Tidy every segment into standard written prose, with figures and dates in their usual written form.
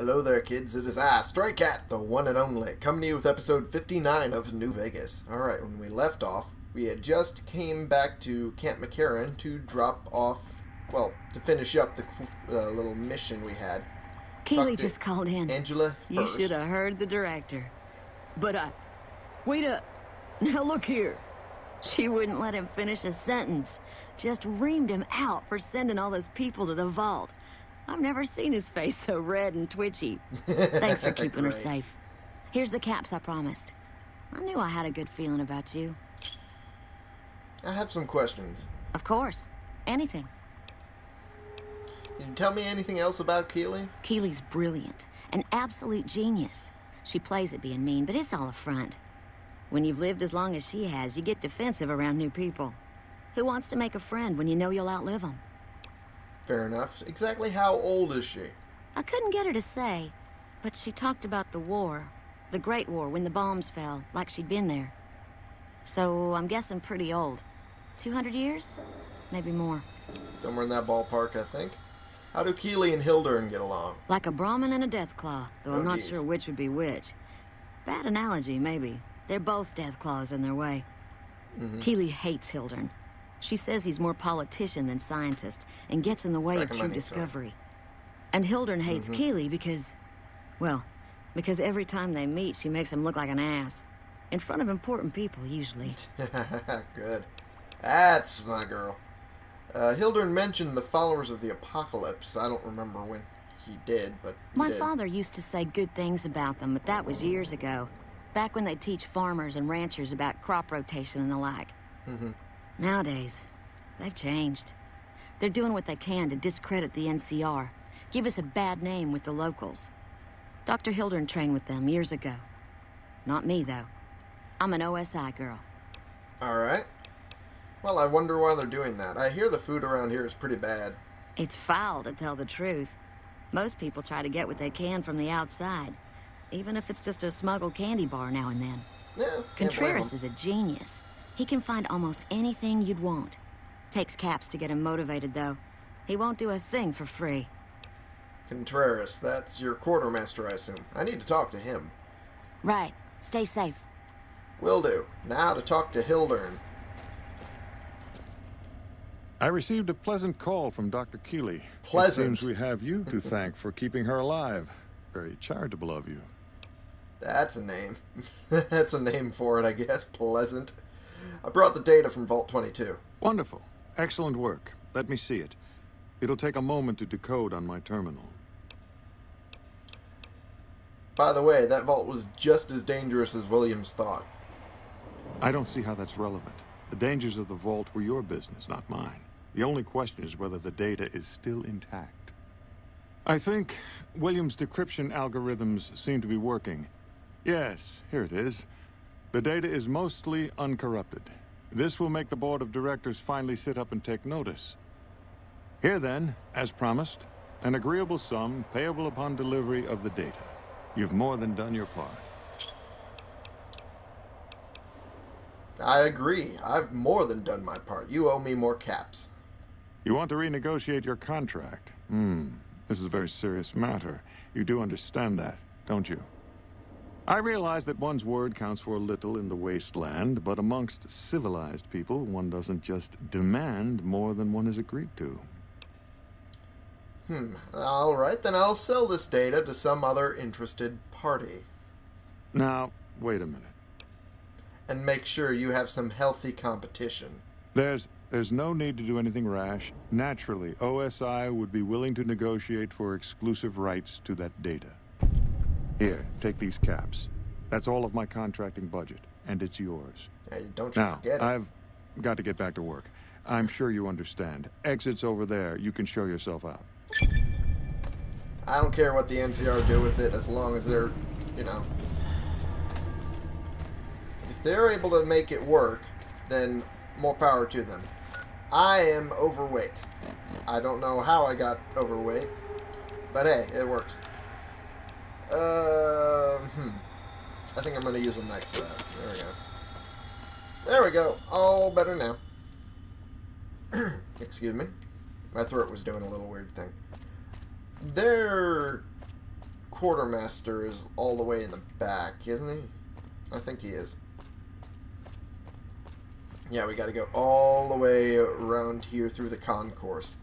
Hello there, kids. It is I, Stray Cat, the one and only, coming to you with episode 59 of New Vegas. Alright, when we left off, we had just came back to Camp McCarran to drop off, well, to finish up the little mission we had. Keely just called in. Angela first. You should have heard the director. But wait up. Now look here. She wouldn't let him finish a sentence. Just reamed him out for sending all those people to the vault. I've never seen his face so red and twitchy. Thanks for keeping her safe. Here's the caps I promised. I knew I had a good feeling about you. I have some questions. Of course. Anything. Can you tell me anything else about Keely? Keely's brilliant. An absolute genius. She plays at being mean, but it's all a front. When you've lived as long as she has, you get defensive around new people. Who wants to make a friend when you know you'll outlive them? Fair enough. Exactly how old is she? I couldn't get her to say, but she talked about the war. The Great War, when the bombs fell, like she'd been there. So, I'm guessing pretty old. 200 years? Maybe more. Somewhere in that ballpark, I think. How do Keely and Hildern get along? Like a Brahmin and a Deathclaw, though I'm not sure which would be which. Bad analogy, maybe. They're both Deathclaws in their way. Mm-hmm. Keely hates Hildern. She says he's more politician than scientist, and gets in the way of true discovery. And Hildern hates Keely because, well, because every time they meet, she makes him look like an ass. In front of important people, usually. Good. That's my girl. Hildern mentioned the Followers of the Apocalypse. I don't remember when he did, but he did. My father used to say good things about them, but that was years ago. Back when they teach farmers and ranchers about crop rotation and the like. Mm-hmm. Nowadays, they've changed. They're doing what they can to discredit the NCR, give us a bad name with the locals. Dr. Hildern trained with them years ago. Not me, though. I'm an OSI girl. All right. Well, I wonder why they're doing that. I hear the food around here is pretty bad. It's foul, to tell the truth. Most people try to get what they can from the outside, even if it's just a smuggled candy bar now and then. Yeah, Contreras is a genius. He can find almost anything you'd want. Takes caps to get him motivated, though. He won't do a thing for free. Contreras, that's your quartermaster, I assume. I need to talk to him. Right. Stay safe. Will do. Now to talk to Hildern. I received a pleasant call from Dr. Keely. Pleasant? It seems we have you to thank for keeping her alive. Very charitable of you. That's a name. That's a name for it, I guess. Pleasant. I brought the data from Vault 22. Wonderful. Excellent work. Let me see it. It'll take a moment to decode on my terminal. By the way, that vault was just as dangerous as Williams thought. I don't see how that's relevant. The dangers of the vault were your business, not mine. The only question is whether the data is still intact. I think Williams' decryption algorithms seem to be working. Yes, here it is. The data is mostly uncorrupted. This will make the board of directors finally sit up and take notice. Here then, as promised, an agreeable sum payable upon delivery of the data. You've more than done your part. I agree. I've more than done my part. You owe me more caps. You want to renegotiate your contract? This is a very serious matter. You do understand that, don't you? I realize that one's word counts for little in the wasteland, but amongst civilized people, one doesn't just demand more than one has agreed to. All right, then I'll sell this data to some other interested party. Now, wait a minute. And make sure you have some healthy competition. There's no need to do anything rash. Naturally, OSI would be willing to negotiate for exclusive rights to that data. Here, take these caps. That's all of my contracting budget, and it's yours. Hey, don't you forget it. Now, I've got to get back to work. I'm sure you understand. Exit's over there. You can show yourself out. I don't care what the NCR do with it as long as they're, you know... If they're able to make it work, then more power to them. I am overweight. I don't know how I got overweight, but hey, it works. I think I'm going to use a knife for that. There we go. There we go. All better now. Excuse me. My throat was doing a little weird thing. Their quartermaster is all the way in the back, isn't he? I think he is. Yeah, we gotta go all the way around here through the concourse.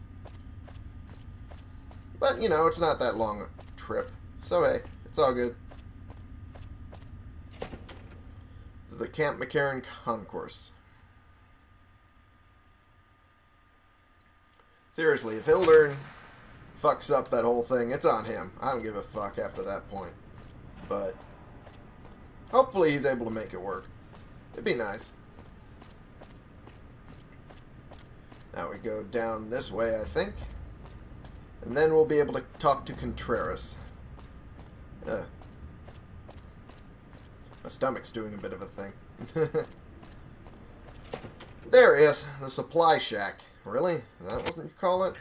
But, you know, it's not that long a trip. So, hey, it's all good. The Camp McCarran concourse. Seriously, if Hildern fucks up that whole thing, it's on him. I don't give a fuck after that point. But hopefully he's able to make it work. It'd be nice. Now we go down this way, I think. And then we'll be able to talk to Contreras. My stomach's doing a bit of a thing. There it is, the supply shack. Really? Is that what you call it?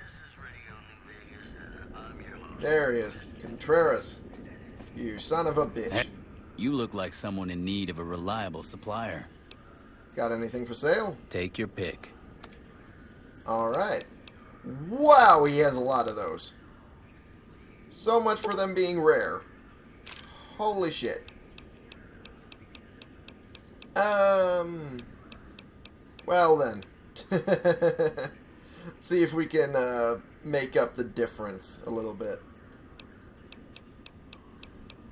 There he is, Contreras. You son of a bitch. Hey, you look like someone in need of a reliable supplier. Got anything for sale? Take your pick. Alright. Wow, he has a lot of those. So much for them being rare. Holy shit. Well then. Let's see if we can make up the difference a little bit.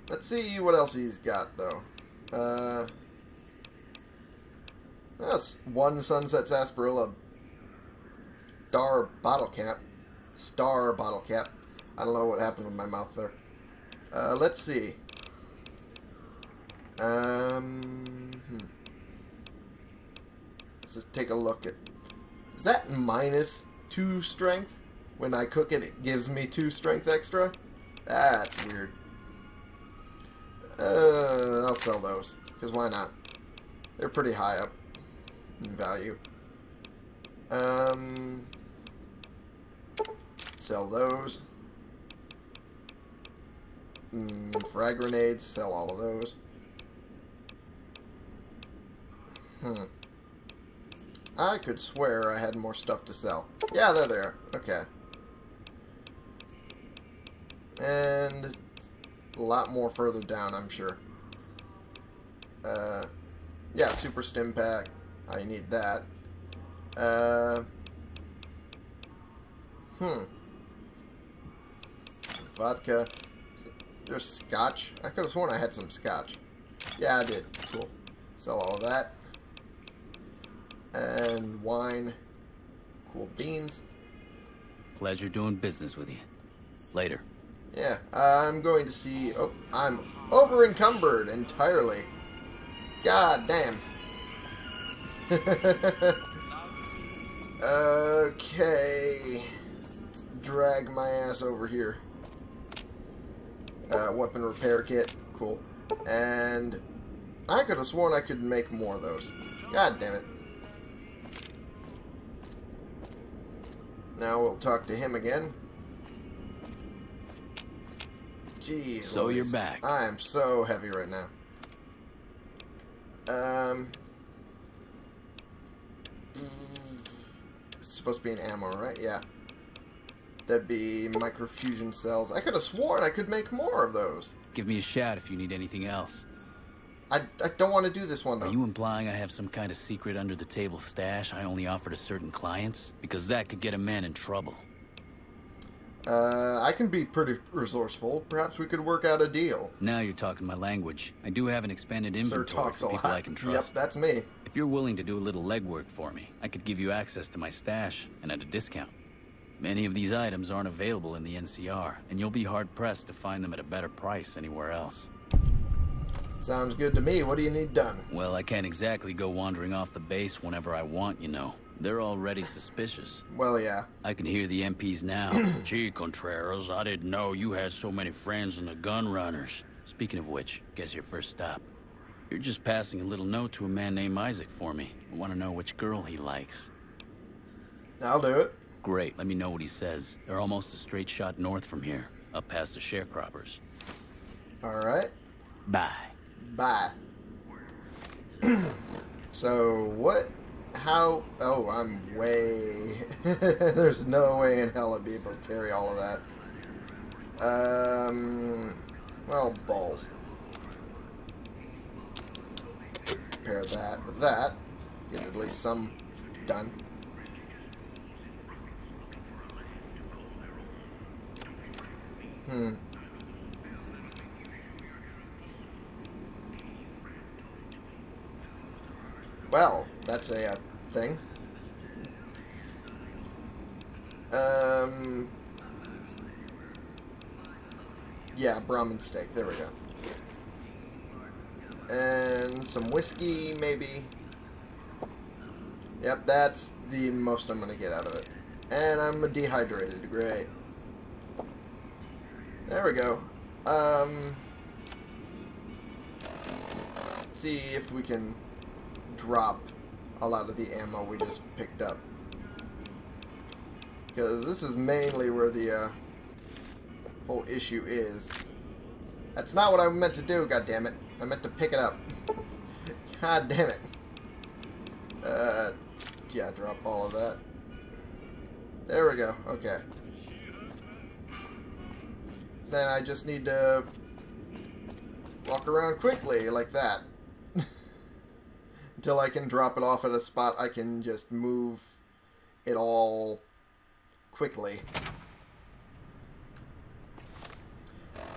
Let's see what else he's got, though. That's one Sunset Sarsaparilla Star bottle cap. I don't know what happened with my mouth there. Let's see. Let's just take a look at... Is that minus 2 strength? When I cook it, it gives me 2 strength extra? That's weird. I'll sell those, because why not? They're pretty high up in value. Sell those. Frag grenades, sell all of those. I could swear I had more stuff to sell. Yeah, they're there. Okay. And a lot more further down, I'm sure. Yeah, super stim pack. I need that. Vodka. There's scotch. I could have sworn I had some scotch. Yeah, I did. Cool. Sell all of that. And wine. Cool beans. Pleasure doing business with you. Later. Yeah, I'm going to see... Oh, I'm over-encumbered entirely. God damn. Okay. Let's drag my ass over here. Weapon repair kit. Cool. And I could have sworn I could make more of those. God damn it. Now we'll talk to him again. Jeez. So you're back. I am so heavy right now. It's supposed to be an ammo, right? Yeah. That'd be microfusion cells. I could have sworn I could make more of those. Give me a shout if you need anything else. I don't want to do this one, though. Are you implying I have some kind of secret under-the-table stash I only offer to certain clients? Because that could get a man in trouble. I can be pretty resourceful. Perhaps we could work out a deal. Now you're talking my language. I do have an expanded inventory of people I can trust. Yep, that's me. If you're willing to do a little legwork for me, I could give you access to my stash, and at a discount. Many of these items aren't available in the NCR, and you'll be hard-pressed to find them at a better price anywhere else. Sounds good to me. What do you need done? Well, I can't exactly go wandering off the base whenever I want, you know. They're already suspicious. Well, yeah. I can hear the MPs now. Gee, Contreras, I didn't know you had so many friends in the Gun Runners. Speaking of which, guess your first stop. You're just passing a little note to a man named Isaac for me. I want to know which girl he likes. I'll do it. Great. Let me know what he says. They're almost a straight shot north from here, up past the sharecroppers. All right. Bye. Bye. So, what? How? Oh, I'm way... There's no way in hell I'd be able to carry all of that. Well, balls. Pair that with that. Get at least some done. Hmm. Well, that's a thing. Yeah, Brahmin steak. There we go. And some whiskey, maybe. Yep, that's the most I'm gonna get out of it. And I'm dehydrated. Great. There we go. Let's see if we can drop a lot of the ammo we just picked up. Because this is mainly where the whole issue is. That's not what I meant to do, goddammit. I meant to pick it up. God damn it. Yeah, drop all of that. There we go. Okay. Then I just need to walk around quickly like that. Until I can drop it off at a spot I can just move it all quickly.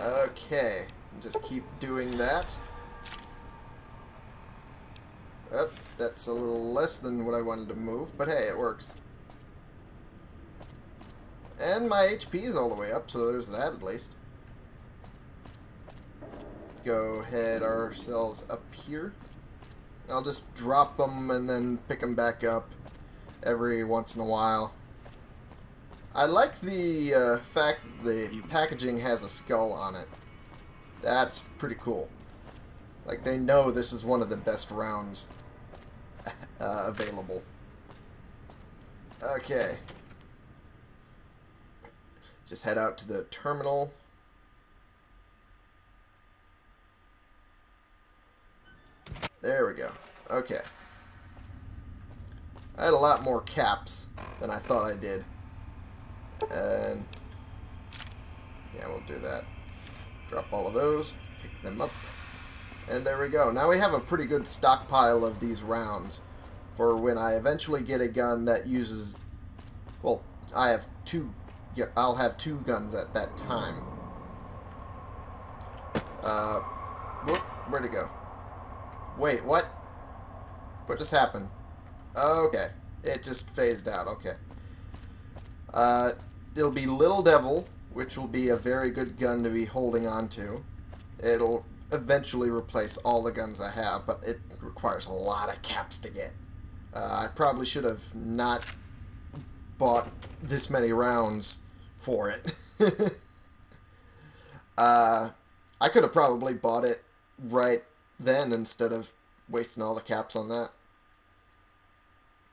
Okay. Just keep doing that. Oh, that's a little less than what I wanted to move, but hey, it works. And my HP is all the way up, so there's that at least. Go head ourselves up here. I'll just drop them and then pick them back up every once in a while. I like the fact that the packaging has a skull on it. That's pretty cool. Like, they know this is one of the best rounds available. Okay. Just head out to the terminal. There we go. Okay. I had a lot more caps than I thought I did. And yeah, we'll do that. Drop all of those, pick them up, and there we go. Now we have a pretty good stockpile of these rounds for when I eventually get a gun that uses... Well, I have two... Yeah, I'll have two guns at that time. Whoop, where'd it go? Wait, what? What just happened? Okay, it just phased out, okay. It'll be Little Devil, which will be a very good gun to be holding on to. It'll eventually replace all the guns I have, but it requires a lot of caps to get. I probably should have not bought this many rounds for it. I could have probably bought it right then instead of wasting all the caps on that.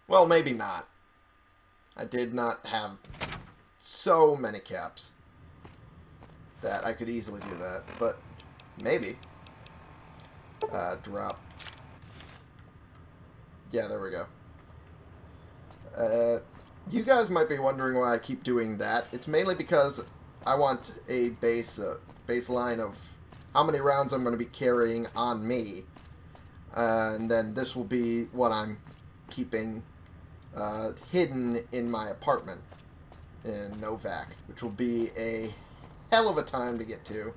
Well, maybe not. I did not have so many caps that I could easily do that, but maybe. Drop. Yeah, there we go. You guys might be wondering why I keep doing that. It's mainly because I want a baseline of how many rounds I'm going to be carrying on me. And then this will be what I'm keeping hidden in my apartment in Novac, which will be a hell of a time to get to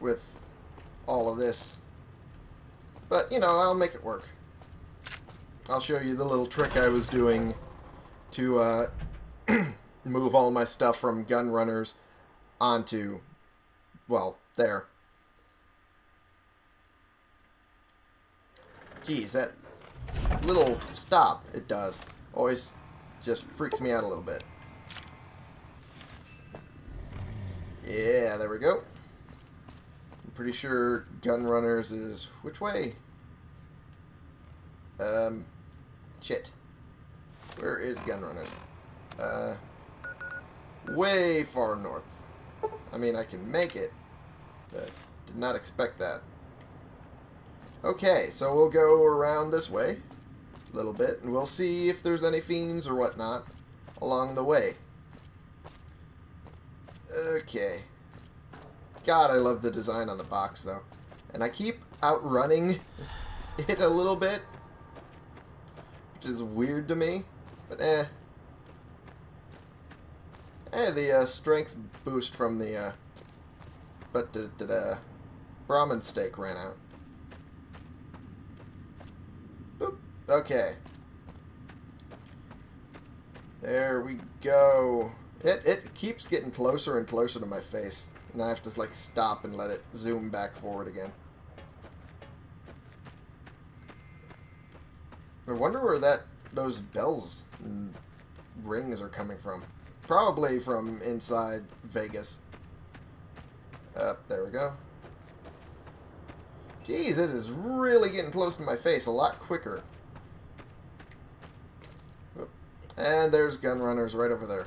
with all of this. But, you know, I'll make it work. I'll show you the little trick I was doing to move all my stuff from Gun Runners onto, well, there. Geez, that little stop it does always just freaks me out a little bit. Yeah, there we go. I'm pretty sure Gun Runners is which way? Shit. Where is Gun Runners? Way far north. I mean, I can make it, but did not expect that. Okay, so we'll go around this way a little bit, and we'll see if there's any fiends or whatnot along the way. Okay. God, I love the design on the box, though. And I keep outrunning it a little bit, which is weird to me, but eh. Eh, the strength boost from the Brahmin steak ran out. Boop. Okay. There we go. It keeps getting closer and closer to my face. And I have to, like, stop and let it zoom back forward again. I wonder where those bells and rings are coming from. Probably from inside Vegas. There we go. Jeez, it is really getting close to my face a lot quicker. And there's Gun Runners right over there.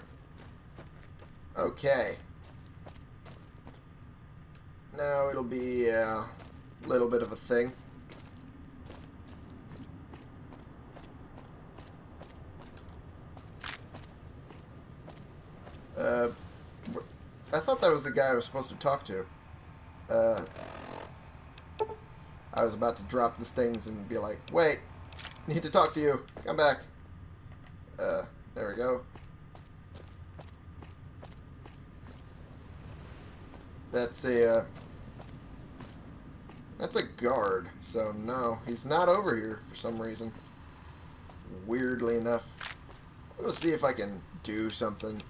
Okay. Now it'll be a little bit of a thing. I thought that was the guy I was supposed to talk to. I was about to drop these things and be like, wait, I need to talk to you. Come back. There we go. That's a guard, so no, he's not over here for some reason. Weirdly enough. I'm gonna see if I can do something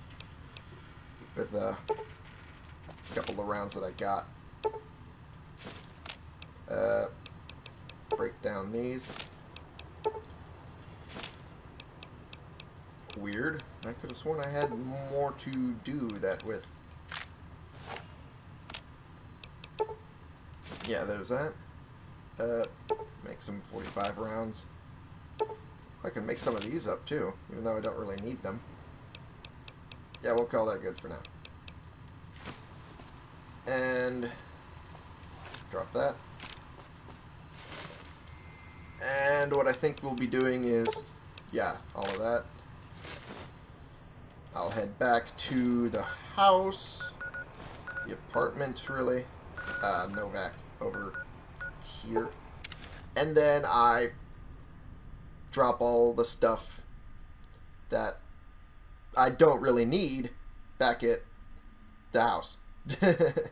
with a couple of rounds that I got. Break down these. Weird. I could have sworn I had more to do that with. Yeah, there's that. Make some 45 rounds. I can make some of these up too, even though I don't really need them. Yeah, we'll call that good for now. And drop that. And what I think we'll be doing is, yeah, all of that. I'll head back to the house, the apartment, really. Novac. Over here, and then I drop all the stuff that I don't really need back at the house. And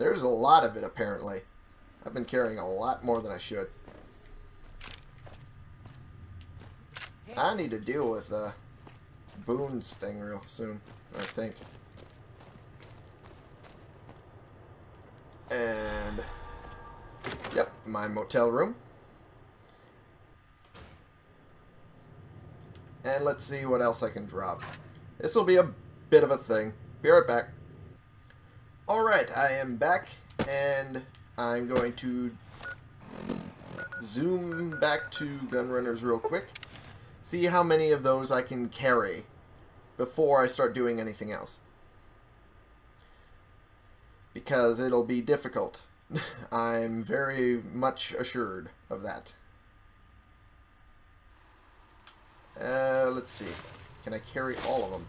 there's a lot of it, apparently. I've been carrying a lot more than I should. I need to deal with Boone's thing real soon, I think. And, yep, my motel room. And let's see what else I can drop. This will be a bit of a thing. Be right back. Alright, I am back, and I'm going to zoom back to Gun Runners real quick. See how many of those I can carry before I start doing anything else. Because it'll be difficult. I'm very much assured of that. Let's see. Can I carry all of them?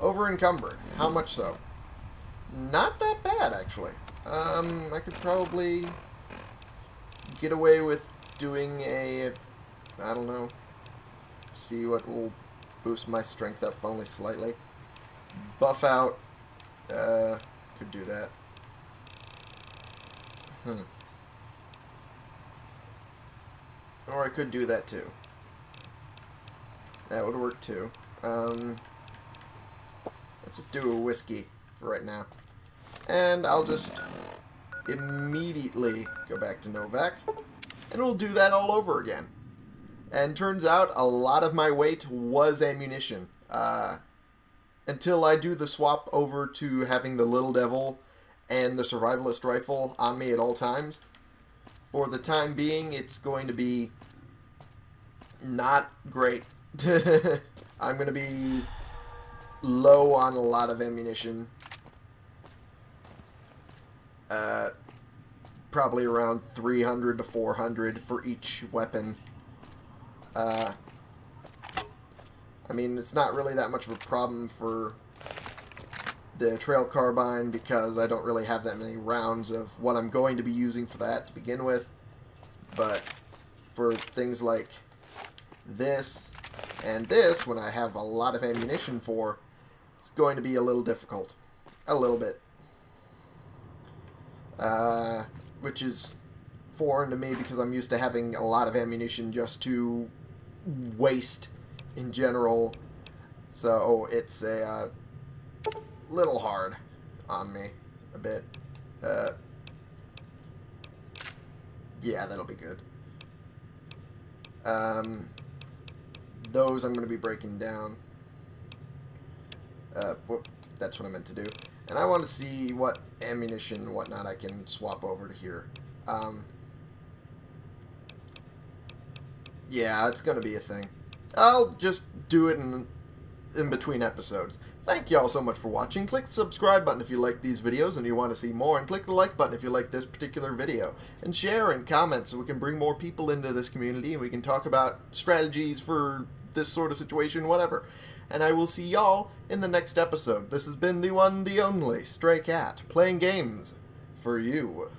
Over encumbered. How much so? Not that bad, actually. I could probably get away with doing a, I don't know, see what will boost my strength up only slightly. Buff out. Could do that. Or I could do that too. That would work too. Let's just do a whiskey for right now. And I'll just immediately go back to Novac. And we'll do that all over again. And turns out a lot of my weight was ammunition. Until I do the swap over to having the Little Devil and the Survivalist Rifle on me at all times. For the time being, it's going to be not great. I'm going to be low on a lot of ammunition. Probably around 300 to 400 for each weapon. I mean, it's not really that much of a problem for the trail carbine because I don't really have that many rounds of what I'm going to be using for that to begin with. But for things like this and this, when I have a lot of ammunition for, it's going to be a little difficult. A little bit. Which is foreign to me because I'm used to having a lot of ammunition just to waste in general. So it's a little hard on me a bit. Yeah, that'll be good. Those I'm going to be breaking down. Whoop, that's what I meant to do. And I want to see what ammunition and whatnot I can swap over to here. Yeah, it's going to be a thing. I'll just do it in between episodes. Thank y'all so much for watching. Click the subscribe button if you like these videos and you want to see more, and click the like button if you like this particular video, and share and comment so we can bring more people into this community and we can talk about strategies for this sort of situation, whatever. And I will see y'all in the next episode. This has been the one, the only Stray Cat, playing games for you.